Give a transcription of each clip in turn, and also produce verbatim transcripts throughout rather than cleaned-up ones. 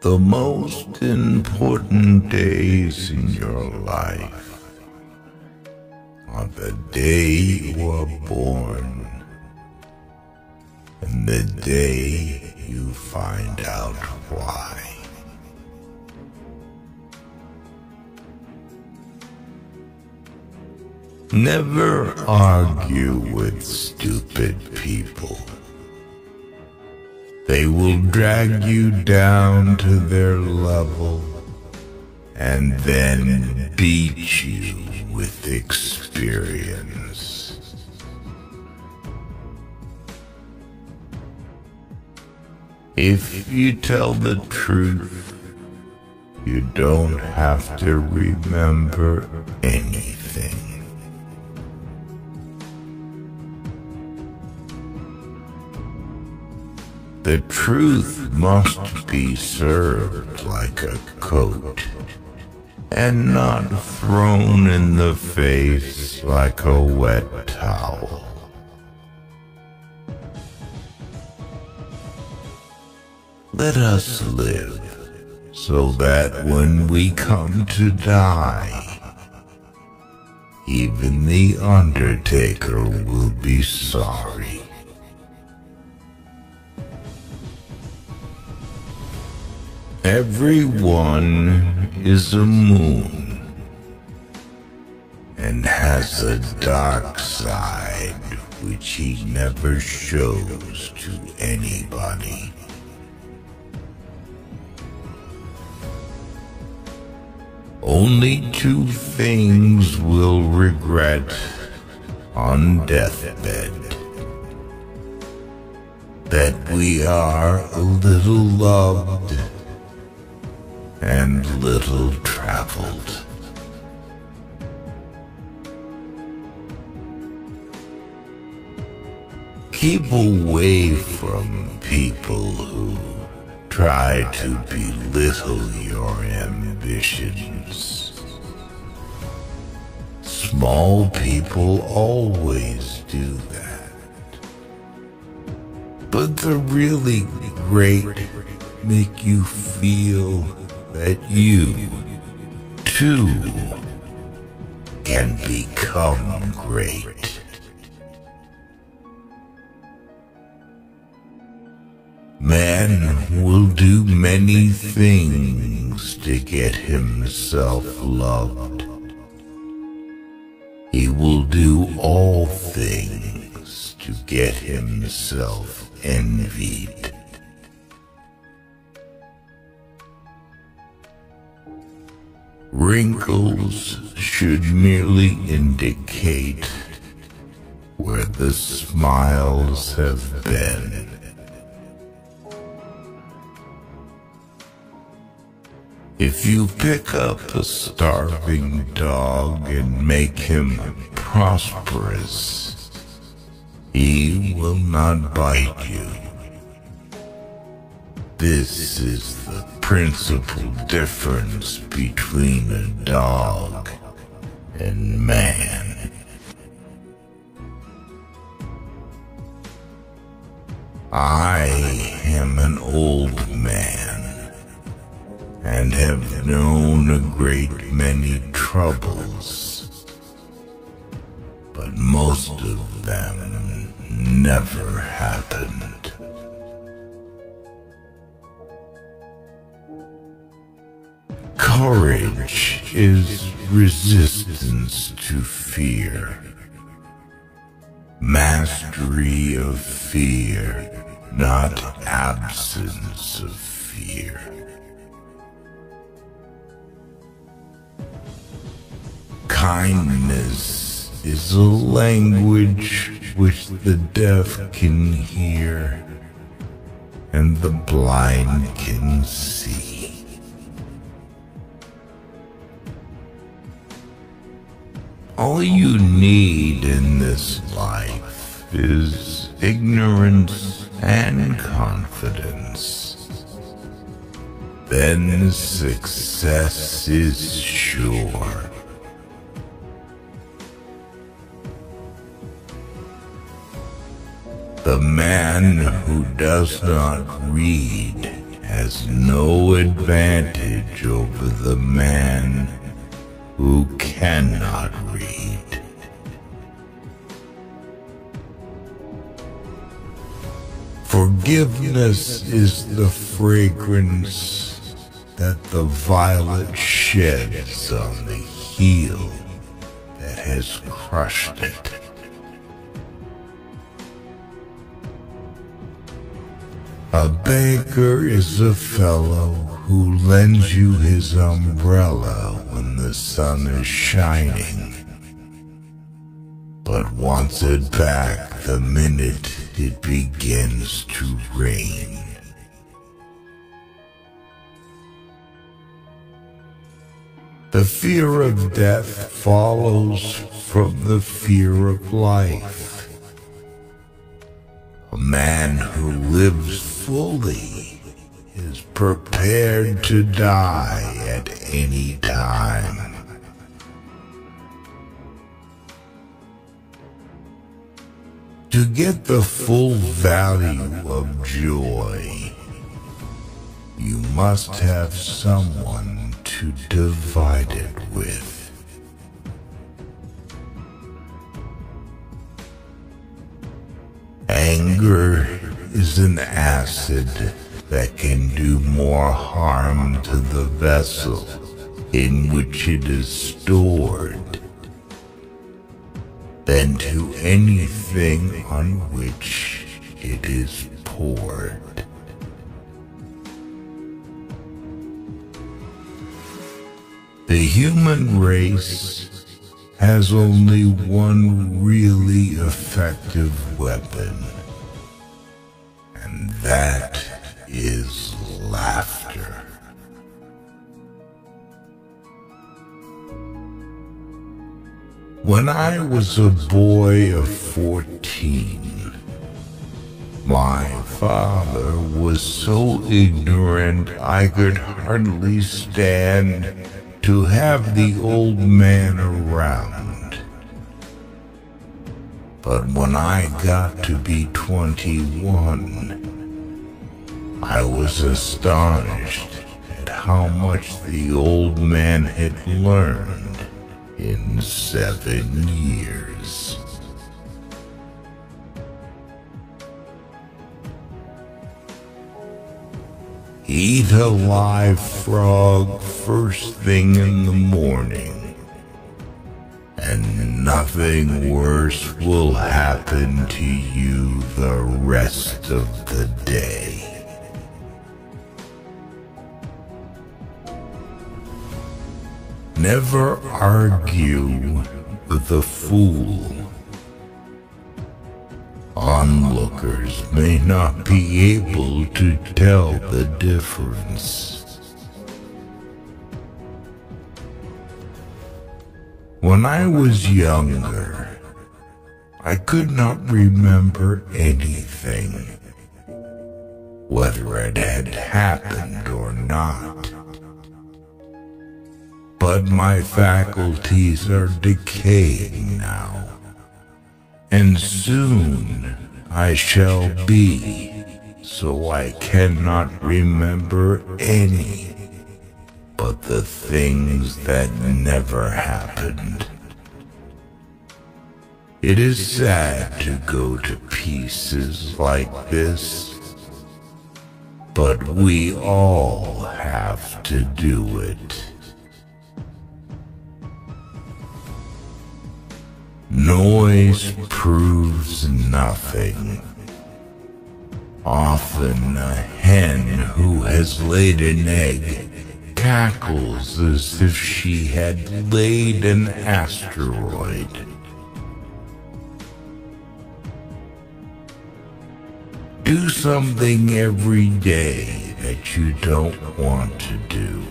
the most important days in your life are the day you were born and the day you find out why. Never argue with stupid people. They will drag you down to their level and then beat you with experience. If you tell the truth, you don't have to remember anything. The truth must be served like a coat, and not thrown in the face like a wet towel. Let us live, so that when we come to die, even the undertaker will be sorry. Everyone is a moon and has a dark side which he never shows to anybody. Only two things we'll regret on deathbed: that we are a little loved and little traveled. Keep away from people who try to belittle your ambitions. Small people always do that. But the really great make you feel that you, too, can become great. Man will do many things to get himself loved. He will do all things to get himself envied. Wrinkles should merely indicate where the smiles have been. If you pick up a starving dog and make him prosperous, he will not bite you. This is the principal difference between a dog and man. I am an old man and have known a great many troubles, but most of them never happened. Courage is resistance to fear, mastery of fear, not absence of fear. Kindness is a language which the deaf can hear and the blind can see. All you need in this life is ignorance and confidence. Then success is sure. The man who does not read has no advantage over the man who cannot read. Forgiveness is the fragrance that the violet sheds on the heel that has crushed it. A beggar is a fellow who lends you his umbrella when the sun is shining, but wants it back the minute it begins to rain. The fear of death follows from the fear of life. A man who lives fully is prepared to die at any time. To get the full value of joy, you must have someone to divide it with. Anger is an acid that can do more harm to the vessel in which it is stored than to anything on which it is poured. The human race has only one really effective weapon, and that is laughter. When I was a boy of fourteen, my father was so ignorant I could hardly stand to have the old man around. But when I got to be twenty-one, I was astonished at how much the old man had learned in seven years. Eat a live frog first thing in the morning, and nothing worse will happen to you the rest of the day. Never argue with a fool. Onlookers may not be able to tell the difference. When I was younger, I could not remember anything, whether it had happened or not. But my faculties are decaying now, and soon I shall be, so I cannot remember any but the things that never happened. It is sad to go to pieces like this, but we all have to do it. Noise proves nothing. Often a hen who has laid an egg cackles as if she had laid an asteroid. Do something every day that you don't want to do.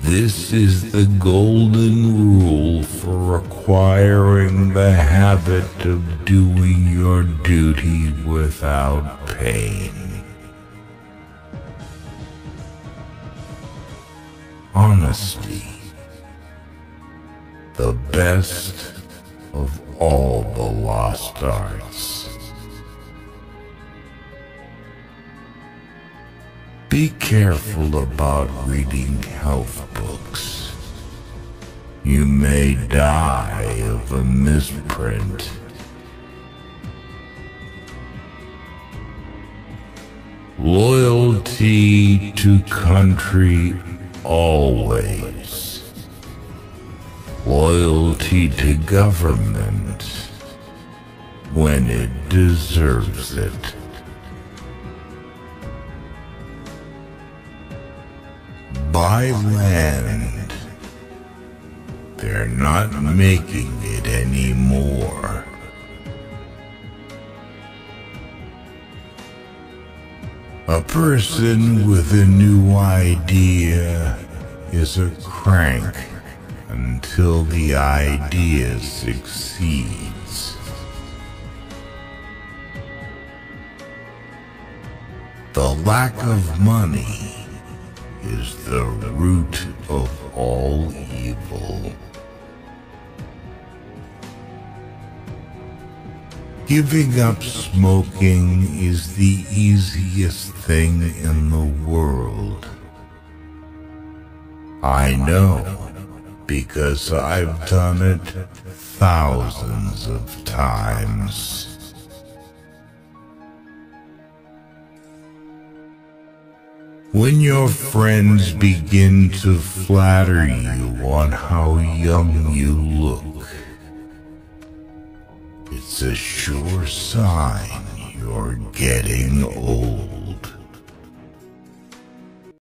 This is the golden rule for acquiring the habit of doing your duty without pain. Honesty, the best of all the lost arts. Be careful about reading health books. You may die of a misprint. Loyalty to country always. Loyalty to government when it deserves it. Buy land. They're not making it anymore. A person with a new idea is a crank until the idea succeeds. The lack of money is the root of all evil. Giving up smoking is the easiest thing in the world. I know, because I've done it thousands of times. When your friends begin to flatter you on how young you look, it's a sure sign you're getting old.